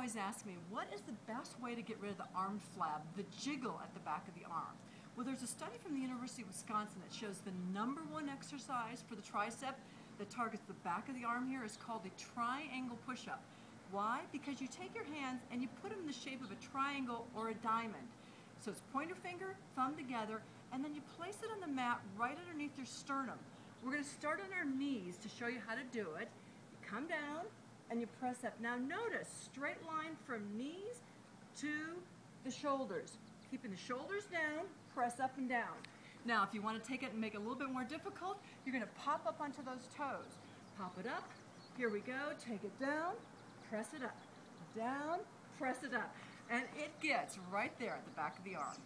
always ask me, what is the best way to get rid of the arm flab, the jiggle at the back of the arm? Well, there's a study from the University of Wisconsin that shows the #1 exercise for the tricep that targets the back of the arm here is called the triangle push-up. Why? Because you take your hands and you put them in the shape of a triangle or a diamond. So it's pointer finger, thumb together, and then you place it on the mat right underneath your sternum. We're going to start on our knees to show you how to do it. You come down and you press up. Now notice, straight line from knees to the shoulders. Keeping the shoulders down, press up and down. Now if you want to take it and make it a little bit more difficult, you're going to pop up onto those toes. Pop it up, here we go, take it down, press it up, down, press it up. And it gets right there at the back of the arm.